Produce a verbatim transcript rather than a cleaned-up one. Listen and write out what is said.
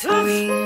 Tough.